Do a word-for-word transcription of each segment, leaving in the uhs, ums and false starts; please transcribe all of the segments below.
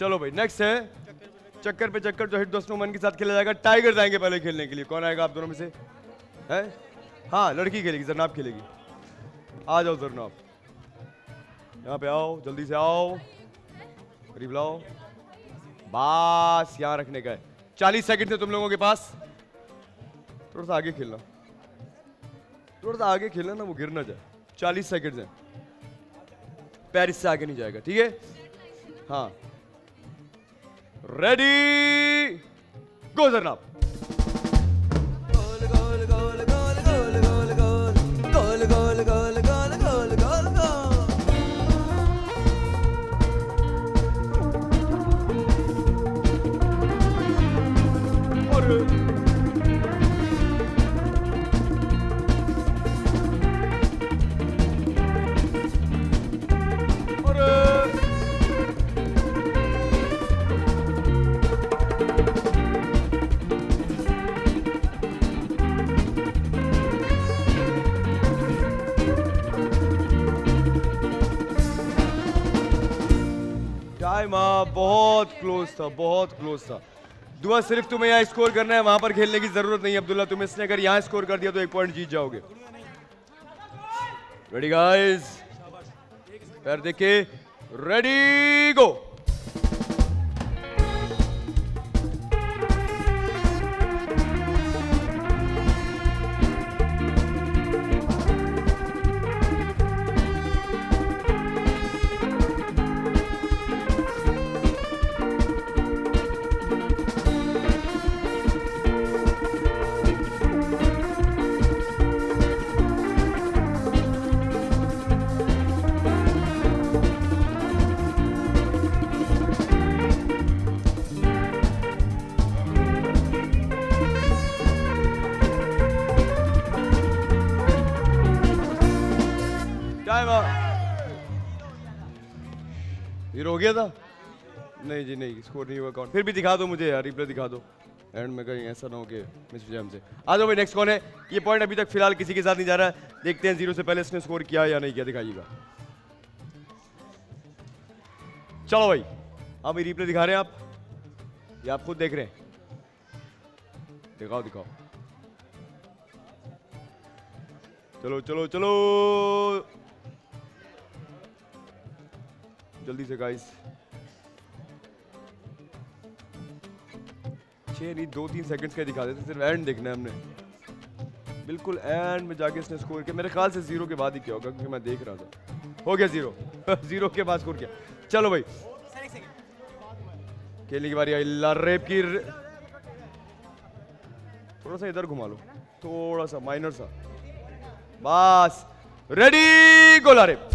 चलो भाई नेक्स्ट है चक्कर पे चक्कर जो हिट दोस्तों मन के साथ खेला जाएगा। टाइगर्स आएंगे पहले खेलने के लिए। कौन आएगा आप दोनों में से? है हाँ लड़की खेलेगी, जरनाब खेलेगी। आ जाओ जरनाब, यहाँ पे आओ, जल्दी से आओ, करीब लाओ, बस यहाँ रखने का है। चालीस सेकंड से तुम लोगों के पास, थोड़ा सा आगे खेलना, थोड़ा सा आगे खेलना ना वो गिर ना जाए। चालीस सेकंड है, पेरिस से आगे नहीं जाएगा ठीक है। हाँ रेडी गो जरनाब। बहुत क्लोज था, बहुत क्लोज था। दुआ सिर्फ तुम्हें यहाँ स्कोर करना है, वहां पर खेलने की जरूरत नहीं है। अब्दुल्ला तुम इसने अगर यहाँ स्कोर कर दिया तो एक पॉइंट जीत जाओगे। रेडी गाइस, पैर देखिए, रेडी गो। हो गया था? नहीं जी नहीं, स्कोर नहीं हुआ। कौन? फिर भी दिखा दो मुझे यार, रिप्ले दिखा दो एंड में, कहीं ऐसा ना हो कि मिस जाए हमसे। आ जाओ भाई नेक्स्ट कौन है? ये पॉइंट अभी तक फिलहाल किसी के साथ नहीं जा रहा है। देखते हैं जीरो से पहले इसने स्कोर किया या नहीं किया, दिखाइएगा। चलो भाई हम रिप्ले दिखा रहे हैं, आप या आप खुद देख रहे हैं? दिखाओ दिखाओ, चलो चलो चलो जल्दी से गाइस। छह नहीं दो तीन सेकंड्स का दिखा देते, सिर्फ एंड देखना है हमने, बिल्कुल एंड में जाके इसने स्कोर किया। मेरे ख्याल से जीरो के बाद ही किया होगा क्योंकि मैं देख रहा था। हो गया जीरो जीरो के बाद स्कोर किया। चलो भाई खेलने की बारी आई लारेब की। थोड़ा सा इधर घुमा लो, थोड़ा सा माइनर सा, बस। Ready go Laraib.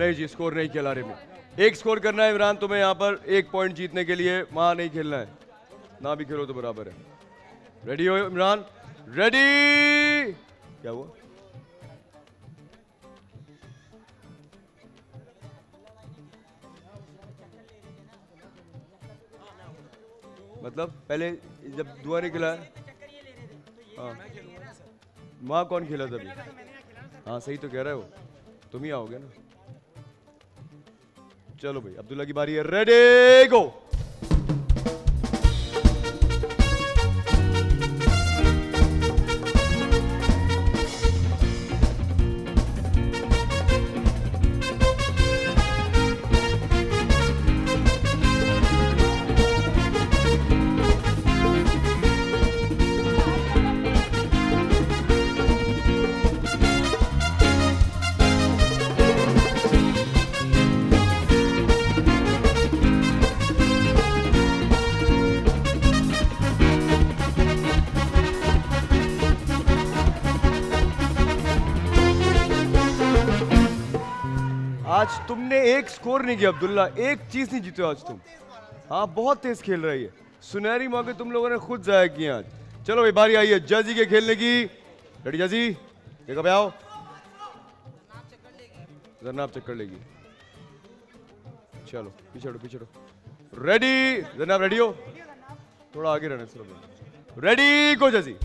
नहीं जी स्कोर नहीं किया लारे में। एक स्कोर करना है इमरान तुम्हें यहाँ पर एक पॉइंट जीतने के लिए, वहां नहीं खेलना है, ना भी खेलो तो बराबर है। रेडी हो इमरान? रेडी। क्या हुआ? मतलब पहले जब दुआ ने खेला, हाँ वहां कौन खेला था? हाँ सही तो कह रहे हो, तुम ही आओगे ना। चलो भाई अब्दुल्ला की बारी है, रेडी गो। आज तुमने एक स्कोर नहीं किया अब्दुल्ला, एक चीज नहीं जीते आज तुम। हाँ बहुत तेज खेल रही है, सुनहरी मौके तुम लोगों ने खुद जाया किया आज। चलो भाई बारी आई है जजी के खेलने की। रेडी जजी, देखो भाई आओ। ज़रनाब चक्कर लेगी, चलो पीछे हटो पीछे हटो। रेडी ज़रनाब, रेडी हो? थोड़ा आगे रहना सिर्फ। रेडी गो जजी।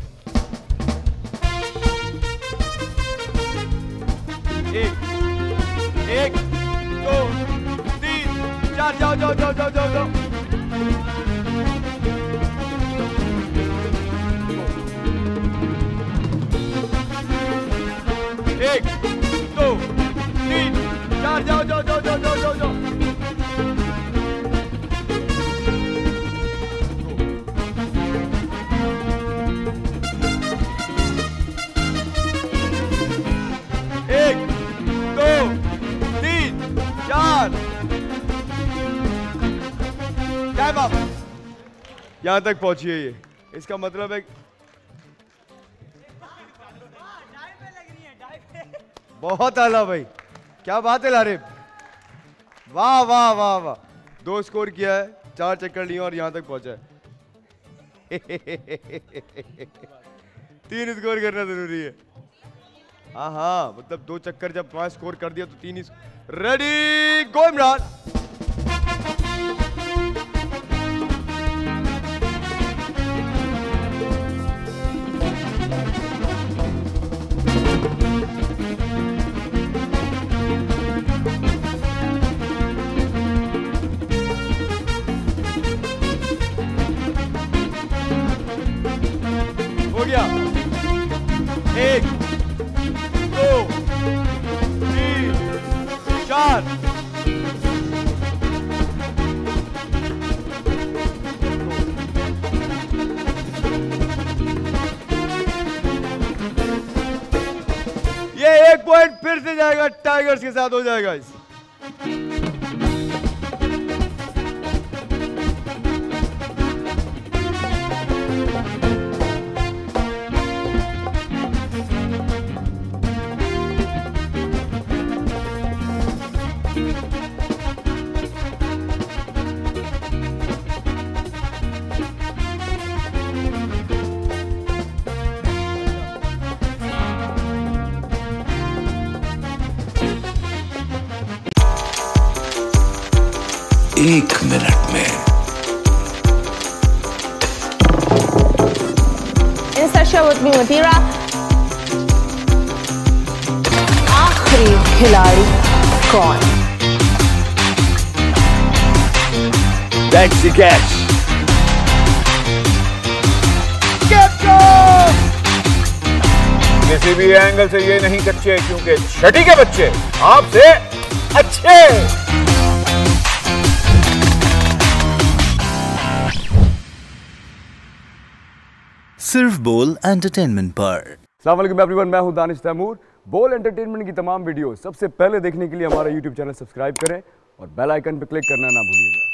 एक एक दो तीन चार, जाओ जाओ जाओ जाओ जाओ जाओ। एक दो तीन चार, जाओ जाओ जाओ जाओ जाओ जाओ जाओ। यहां तक पहुंची है ये, इसका मतलब है बहुत आला भाई, क्या बात है लारे, वाह वाह वाह वाह। दो स्कोर किया है, चार चक्कर लिए और यहां तक पहुंचा है। तीन स्कोर करना जरूरी है। हाँ हाँ मतलब दो चक्कर जब पांच स्कोर कर दिया तो तीन ही। रेडी गो इमरान। एक दो तीन चार, ये एक पॉइंट फिर से जाएगा टाइगर्स के साथ, हो जाएगा इस। एक मिनट में आखिरी खिलाड़ी कौन? That's the catch. किसी भी एंगल से ये नहीं कच्चे, क्योंकि छठी के बच्चे आपसे अच्छे। सिर्फ बोल एंटरटेनमेंट पर। अस्सलाम वालेकुम एवरीवन, मैं हूं दानिश तैमूर। बोल एंटरटेनमेंट की तमाम वीडियो सबसे पहले देखने के लिए हमारा यूट्यूब चैनल सब्सक्राइब करें और बेल आइकन पर क्लिक करना ना भूलिएगा।